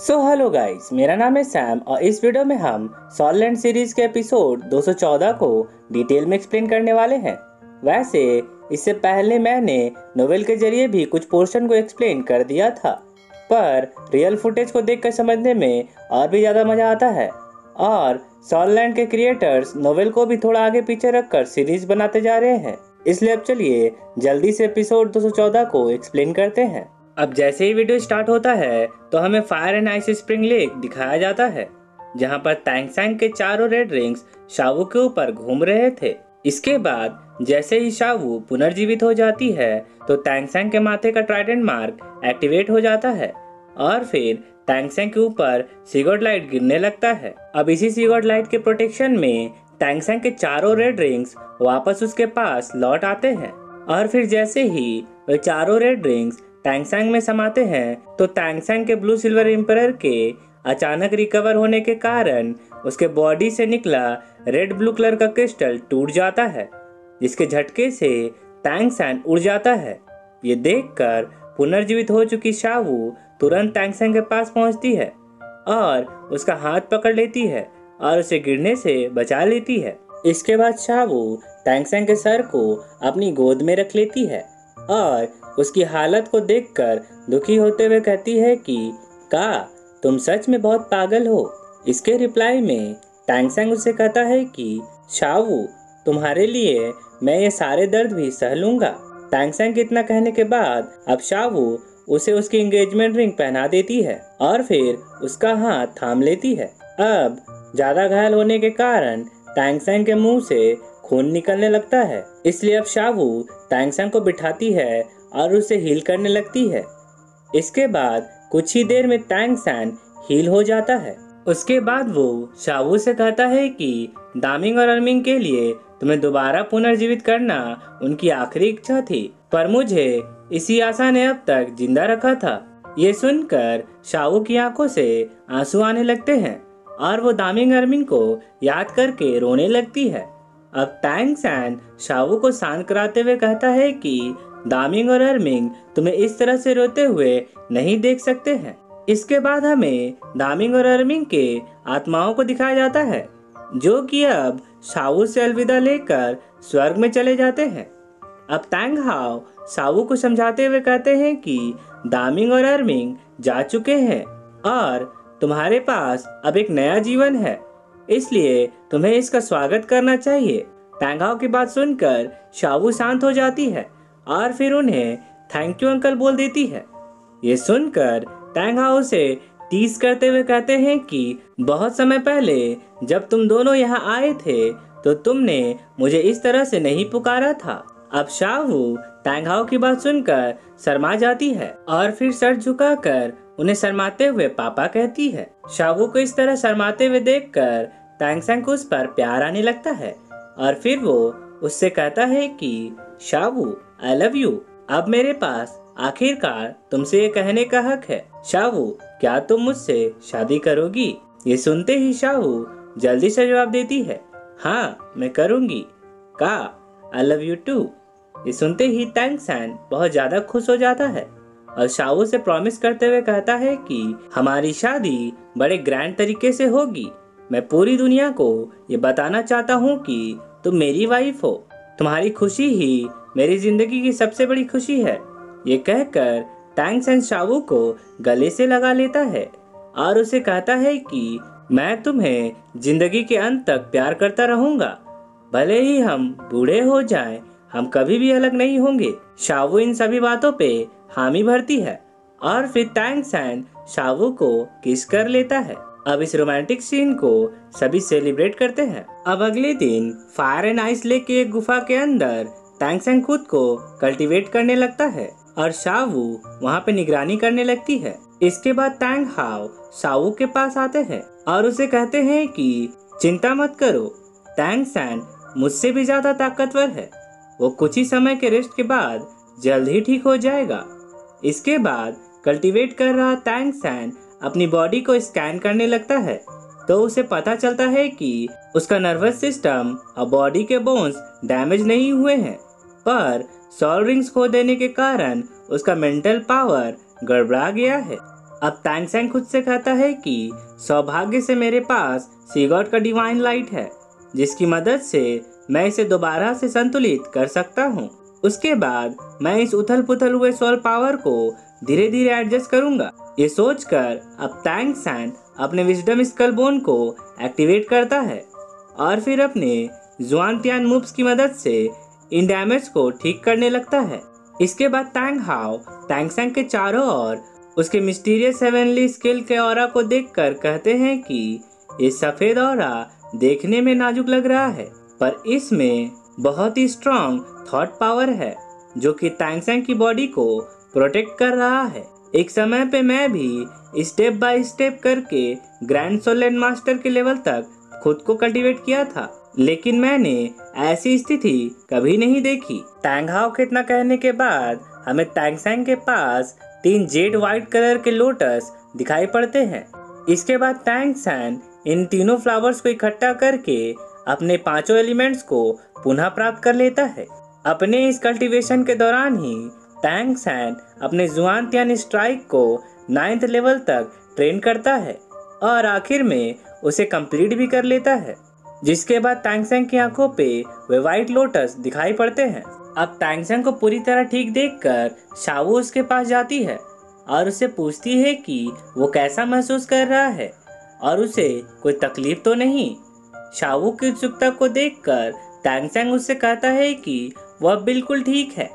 So hello guys, मेरा नाम है सैम और इस वीडियो में हम सोललैंड सीरीज के एपिसोड 214 को डिटेल में एक्सप्लेन करने वाले हैं। वैसे इससे पहले मैंने नोवेल के जरिए भी कुछ पोर्शन को एक्सप्लेन कर दिया था, पर रियल फुटेज को देखकर समझने में और भी ज़्यादा मज़ा आता है। और सोललैंड के क्रिएटर्स नोवेल को भी थोड़ा आगे पीछे रखकर सीरीज बनाते जा रहे हैं, इसलिए अब चलिए जल्दी से एपिसोड 214 को एक्सप्लेन करते हैं। अब जैसे ही वीडियो स्टार्ट होता है तो हमें fire and ice spring lake दिखाया जाता है, जहां पर तांगसेन के चारों रेड रिंग्स शाओ के ऊपर घूम रहे थे। इसके बाद जैसे ही शाओ पुनर्जीवित हो जाती है तो तांगसेन के माथे का ट्राइडेंट मार्क एक्टिवेट हो जाता है और फिर तांगसेन के ऊपर सिगोट लाइट गिरने लगता है। अब इसी सिगोट लाइट के प्रोटेक्शन में तांगसेन के चारों रेड रिंग्स वापस उसके पास लौट आते हैं और फिर जैसे ही वे चारों रेड रिंग्स तांगसेन में समाते हैं तो तांगसेन के ब्लू सिल्वर एम्परर के अचानक रिकवर होने के कारण उसके बॉडी से निकला रेड ब्लू कलर का क्रिस्टल टूट जाता है, जिसके झटके से तांगसेन उड़ जाता है। ये देखकर पुनर्जीवित हो चुकी शाओ तुरंत तांगसेन के पास पहुंचती है और उसका हाथ पकड़ लेती है और उसे गिरने से बचा लेती है। इसके बाद शाओ तांगसेन के सर को अपनी गोद में रख लेती है और उसकी हालत को देखकर दुखी होते हुए कहती है कि का तुम सच में बहुत पागल हो। इसके रिप्लाई में तांगसेन उसे कहता है कि शाओ तुम्हारे लिए मैं ये सारे दर्द भी सह लूंगा। तांगसेन के इतना कहने के बाद अब शाओ उसे उसकी एंगेजमेंट रिंग पहना देती है और फिर उसका हाथ थाम लेती है। अब ज्यादा घायल होने के कारण तांगसेन के मुंह से खून निकलने लगता है, इसलिए अब शाओ तांगसेन को बिठाती है और उसे हील करने लगती है। इसके बाद कुछ ही देर में तांगसेन हील हो जाता है। उसके बाद वो शाओ से कहता है कि दामिंग और अर्मिंग के लिए तुम्हें दोबारा पुनर्जीवित करना उनकी आखिरी इच्छा थी, पर मुझे इसी आशा ने अब तक जिंदा रखा था। ये सुनकर शाओ की आंखों से आंसू आने लगते हैं और वो दामिंग अर्मिंग को याद करके रोने लगती है। अब तांगसेन शाओ को शांत कराते हुए कहता है कि दामिंग और अर्मिंग तुम्हें इस तरह से रोते हुए नहीं देख सकते हैं। इसके बाद हमें दामिंग और अर्मिंग के आत्माओं को दिखाया जाता है, जो कि अब शाओ से अलविदा लेकर स्वर्ग में चले जाते हैं। अब तांगहाओ शाओ को समझाते हुए कहते हैं कि दामिंग और अर्मिंग जा चुके हैं और तुम्हारे पास अब एक नया जीवन है, इसलिए तुम्हें इसका स्वागत करना चाहिए। तांगहाओ की बात सुनकर शाओ शांत हो जाती है और फिर उन्हें थैंक यू अंकल बोल देती है। ये सुनकर तांगहाओ से टीज करते हुए कहते हैं कि बहुत समय पहले जब तुम दोनों यहाँ आए थे तो तुमने मुझे इस तरह से नहीं पुकारा था। अब शाओ तांगहाओ की बात सुनकर शर्मा जाती है और फिर सर झुकाकर उन्हें शर्माते हुए पापा कहती है। शाओ को इस तरह शर्माते हुए देखकर तांगसेन को उस पर प्यार आने लगता है और फिर वो उससे कहता है कि शाओ आई लव यू। अब मेरे पास आखिरकार तुमसे ये कहने का हक है, शाओ क्या तुम मुझसे शादी करोगी? ये सुनते ही शाओ जल्दी से जवाब देती है, हाँ मैं करूँगी का आई लव यू टू। ये सुनते ही तांगसेन बहुत ज्यादा खुश हो जाता है और शाओ से प्रॉमिस करते हुए कहता है कि हमारी शादी बड़े ग्रैंड तरीके से होगी। मैं पूरी दुनिया को ये बताना चाहता हूँ कि तुम मेरी वाइफ हो, तुम्हारी खुशी ही मेरी जिंदगी की सबसे बड़ी खुशी है। ये कहकर तांगसेन शाओ को गले से लगा लेता है और उसे कहता है कि मैं तुम्हें जिंदगी के अंत तक प्यार करता रहूँगा, भले ही हम बूढ़े हो जाएं, हम कभी भी अलग नहीं होंगे। शाओ इन सभी बातों पे हामी भरती है और फिर तांगसेन शाओ को किस कर लेता है। अब इस रोमांटिक सीन को सभी सेलिब्रेट करते हैं। अब अगले दिन फायर एंड आइस लेक की एक गुफा के अंदर तांगसेन खुद को कल्टीवेट करने लगता है और शाओ वहाँ पे निगरानी करने लगती है। इसके बाद तांगहाओ शाओ के पास आते हैं और उसे कहते हैं कि चिंता मत करो, तांगसेन मुझसे भी ज्यादा ताकतवर है, वो कुछ ही समय के रेस्ट के बाद जल्द ही ठीक हो जाएगा। इसके बाद कल्टीवेट कर रहा तांगसेन अपनी बॉडी को स्कैन करने लगता है तो उसे पता चलता है कि उसका नर्वस सिस्टम और बॉडी के बोन्स डैमेज नहीं हुए हैं, पर सोल रिंग्स खो देने के कारण उसका मेंटल पावर गड़बड़ा गया है। अब तांगसेन खुद से कहता है कि सौभाग्य से मेरे पास सीगॉट का डिवाइन लाइट है जिसकी मदद से मैं इसे दोबारा से संतुलित कर सकता हूँ। उसके बाद मैं इस उथल पुथल हुए सोल पावर को धीरे धीरे एडजस्ट करूँगा। ये सोचकर अब तांगसेन अपने विजडम स्कल बोन को एक्टिवेट करता है और फिर अपने जुआनतियान मूव्स की मदद से इन डैमेज को ठीक करने लगता है। इसके बाद तांगहाओ तांगसेन के चारों ओर उसके मिस्टीरियस सेवनली स्किल के ऑरा को देखकर कहते हैं कि ये सफेद ऑरा देखने में नाजुक लग रहा है पर इसमें बहुत ही स्ट्रॉन्ग थॉट पावर है जो कि तांगसेन की बॉडी को प्रोटेक्ट कर रहा है। एक समय पे मैं भी स्टेप बाय स्टेप करके ग्रैंड सोलैंड मास्टर के लेवल तक खुद को कल्टीवेट किया था लेकिन मैंने ऐसी स्थिति कभी नहीं देखी। तांगहाओ के इतना कहने के बाद हमें तांगसेन के पास 3 जेड व्हाइट कलर के लोटस दिखाई पड़ते हैं। इसके बाद तांगसेन इन तीनों फ्लावर्स को इकट्ठा करके अपने पांचों एलिमेंट्स को पुनः प्राप्त कर लेता है। अपने इस कल्टीवेशन के दौरान ही तांगसेन अपने जुआनतियान स्ट्राइक को 9th लेवल तक ट्रेन करता है और आखिर में उसे कंप्लीट भी कर लेता है। जिसके बाद तांगसेन की आंखों पे वे व्हाइट लोटस दिखाई पड़ते हैं। अब तांगसेन को पूरी तरह ठीक देखकर शाओ उसके पास जाती है और उसे पूछती है कि वो कैसा महसूस कर रहा है और उसे कोई तकलीफ तो नहीं। शाओ की उत्सुकता को देखकर तांगसेन उससे कहता है कि वह बिल्कुल ठीक है।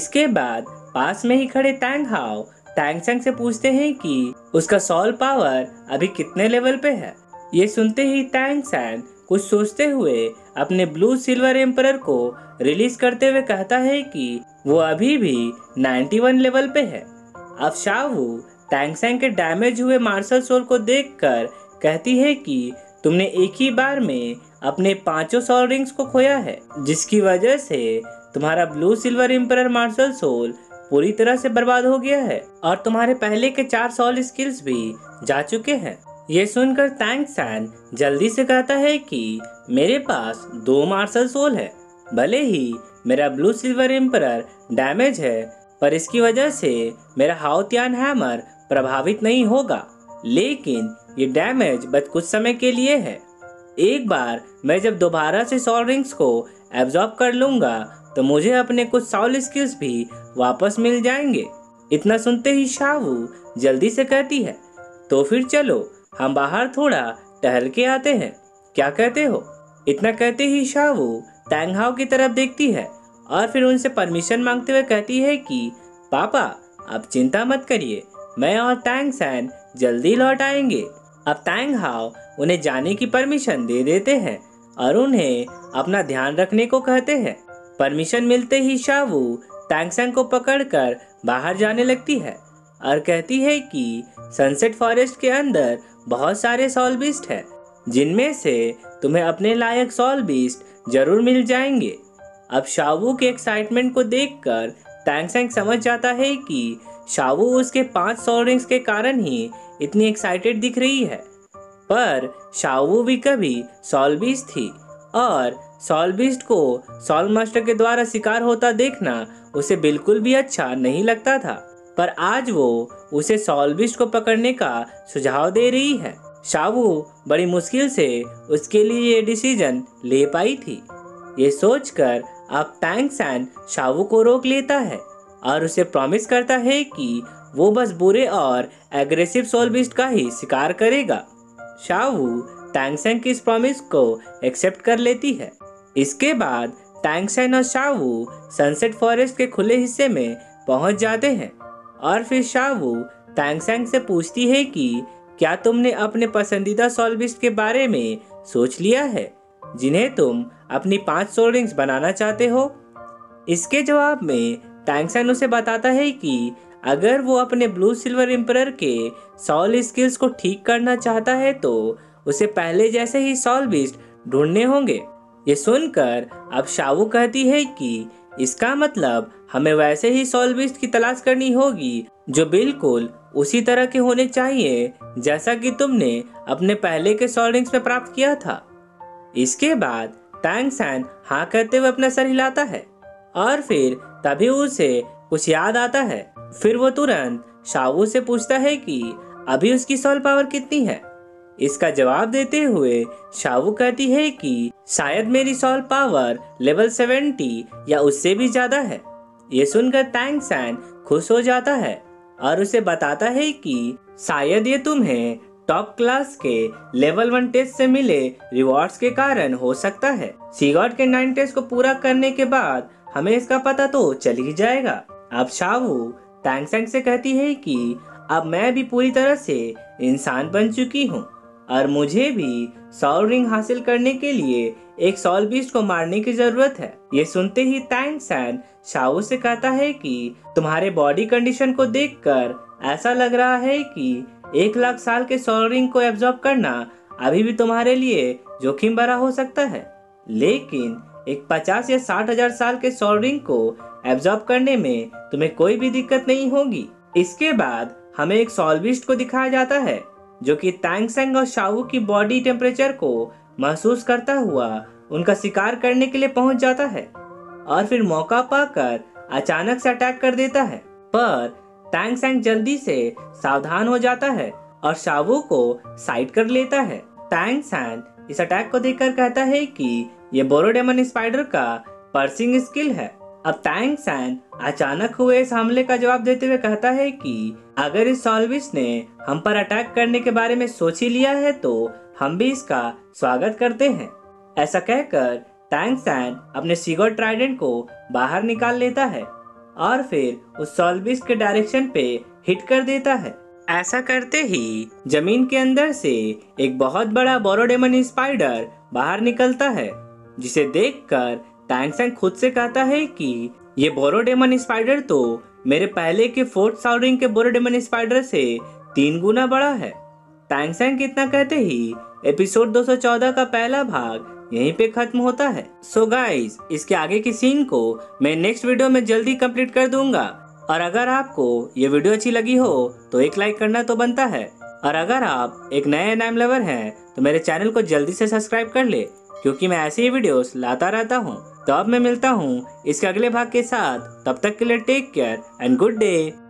इसके बाद पास में ही खड़े तांगहाओ तांगसेन से पूछते हैं कि उसका सोल पावर अभी कितने लेवल पे है। ये सुनते ही तांगसेन कुछ सोचते हुए अपने ब्लू सिल्वर एम्परर को रिलीज करते हुए कहता है कि वो अभी भी 91 लेवल पे है। अब शाओ तांगसेन के डैमेज हुए मार्शल सोल को देखकर कहती है कि तुमने एक ही बार में अपने पांचों सोल रिंग्स को खोया है जिसकी वजह से तुम्हारा blue silver emperor martial soul पूरी तरह से बर्बाद हो गया है और तुम्हारे पहले के 4 सोल स्किल्स भी जा चुके हैं। ये सुनकर तांगसेन जल्दी से कहता है कि मेरे पास 2 मार्शल सोल है। भले ही मेरा ब्लू सिल्वर एम्परर डैमेज है पर इसकी वजह से मेरा हाउटियानहैमर प्रभावित नहीं होगा लेकिन ये डैमेज बस कुछ समय के लिए है। एक बार मैं जब दोबारा से सोल रिंग्स को एब्जॉर्ब कर लूँगा तो मुझे अपने कुछ सोल स्किल्स भी वापस मिल जाएंगे। इतना सुनते ही शाओ जल्दी से कहती है तो फिर चलो हम बाहर थोड़ा टहल के आते हैं, क्या कहते हो। इतना कहते ही शाओ तांगहाओ की तरफ देखती है और फिर उनसे परमिशन मांगते हुए कहती है कि पापा आप चिंता मत करिए, मैं और तांगसेन जल्दी लौट आएंगे। अब तांगहाओ उन्हें जाने की परमिशन दे देते हैं और उन्हें अपना ध्यान रखने को कहते हैं। परमिशन मिलते ही शाओ तांगसेन को पकड़कर बाहर जाने लगती है और कहती है कि सनसेट फॉरेस्ट के अंदर बहुत सारे सोलबीस्ट हैं जिनमें से तुम्हें अपने लायक सोलबीस्ट जरूर मिल जाएंगे। अब शाओ के एक्साइटमेंट को देखकर तांगसेन समझ जाता है कि शाओ उसके 5 सोल रिंग्स के कारण ही इतनी एक्साइटेड दिख रही है पर शाओ भी कभी सोलबीस्ट थी और सोलबीस्ट को सोल मास्टर के द्वारा शिकार होता देखना उसे बिल्कुल भी अच्छा नहीं लगता था पर आज वो उसे सोलबिस्ट को पकड़ने का सुझाव दे रही है। शाओ बड़ी मुश्किल से उसके लिए ये डिसीजन ले पाई थी। ये सोचकर अब तांगसेन शाओ को रोक लेता है और उसे प्रॉमिस करता है कि वो बस बुरे और एग्रेसिव सोलबिस्ट का ही शिकार करेगा। शाओ तांगसेन की इस प्रॉमिस को एक्सेप्ट कर लेती है। इसके बाद तांगसेन और शाओ सनसेट फॉरेस्ट के खुले हिस्से में पहुँच जाते हैं और फिर शाओ तांगसेन से पूछती है कि क्या तुमने अपने पसंदीदा सोलबिस्ट के बारे में सोच लिया है जिन्हें तुम अपनी 5 सोल रिंग्स बनाना चाहते हो। इसके जवाब में तांगसेन उसे बताता है कि अगर वो अपने ब्लू सिल्वर एम्परर के सोल स्किल्स को ठीक करना चाहता है तो उसे पहले जैसे ही सोलबिस्ट ढूंढने होंगे। ये सुनकर अब शाओ कहती है कि इसका मतलब हमें वैसे ही सोलबिस्ट की तलाश करनी होगी जो बिल्कुल उसी तरह के होने चाहिए जैसा कि तुमने अपने पहले के सोल रिंग्स में प्राप्त किया था। इसके बाद तांगसेन हाँ कहते हुए अपना सर हिलाता है और फिर तभी उसे कुछ याद आता है। फिर वो तुरंत शाओ से पूछता है कि अभी उसकी सोल पावर कितनी है? इसका जवाब देते हुए शाओ कहती है कि शायद मेरी सोल पावर लेवल 70 या उससे भी ज्यादा है। ये सुनकर तांगसेन खुश हो जाता है और उसे बताता है कि शायद ये तुम्हें टॉप क्लास के लेवल 1 टेस्ट से मिले रिवॉर्ड्स के कारण हो सकता है। सीगॉड के 9 टेस्ट को पूरा करने के बाद हमें इसका पता तो चल ही जाएगा। अब शाओ तांगसेन से कहती है कि अब मैं भी पूरी तरह से इंसान बन चुकी हूँ और मुझे भी सोल रिंग हासिल करने के लिए एक सोल बीस्ट को मारने की जरूरत है। ये सुनते ही तांगसेन शाओ से कहता है कि तुम्हारे बॉडी कंडीशन को देखकर ऐसा लग रहा है कि 1,00,000 साल के सोल रिंग को एब्जॉर्ब करना अभी भी तुम्हारे लिए जोखिम भरा हो सकता है, लेकिन एक 50 या 60,000 साल के सोल रिंग को एब्जॉर्ब करने में तुम्हें कोई भी दिक्कत नहीं होगी। इसके बाद हमें एक सोल बीस्ट को दिखाया जाता है जो कि तांगसेन और शाओ की बॉडी टेम्परेचर को महसूस करता हुआ उनका शिकार करने के लिए पहुंच जाता है और फिर मौका पाकर अचानक से अटैक कर देता है, पर तांगसेन जल्दी से सावधान हो जाता है और शाओ को साइड कर लेता है। तांगसेन इस अटैक को देखकर कहता है कि ये बोरोडेमोनस्पाइडर का पर्सिंग स्किल है। अब तांगसेन अचानक हुए इस हमले का जवाब देते हुए कहता है कि अगर इस सोलबिस्ट ने हम पर अटैक करने के बारे में सोच ही लिया है तो हम भी इसका स्वागत करते हैं। ऐसा कहकर तांगसेन अपने सीगोर ट्राइडेंट को बाहर निकाल लेता है और फिर उस सोलबिस्ट के डायरेक्शन पे हिट कर देता है। ऐसा करते ही जमीन के अंदर से एक बहुत बड़ा बोरोडेमोनस्पाइडर बाहर निकलता है, जिसे देखकर तांगसेन खुद से कहता है कि ये बोरोडेमोनस्पाइडर तो मेरे पहले के 4th सोल रिंग के बोरोडेमोनस्पाइडर से 3 गुना बड़ा है। तांगसेन कितना कहते ही एपिसोड 214 का पहला भाग यहीं पे खत्म होता है। सो गाइस, इसके आगे की सीन को मैं नेक्स्ट वीडियो में जल्दी कंप्लीट कर दूंगा और अगर आपको ये वीडियो अच्छी लगी हो तो एक लाइक करना तो बनता है और अगर आप एक नए एनाइम लवर हैं तो मेरे चैनल को जल्दी से सब्सक्राइब कर ले क्योंकि मैं ऐसे ही वीडियोस लाता रहता हूँ। तो अब मैं मिलता हूँ इसके अगले भाग के साथ, तब तक के लिए take care and good day.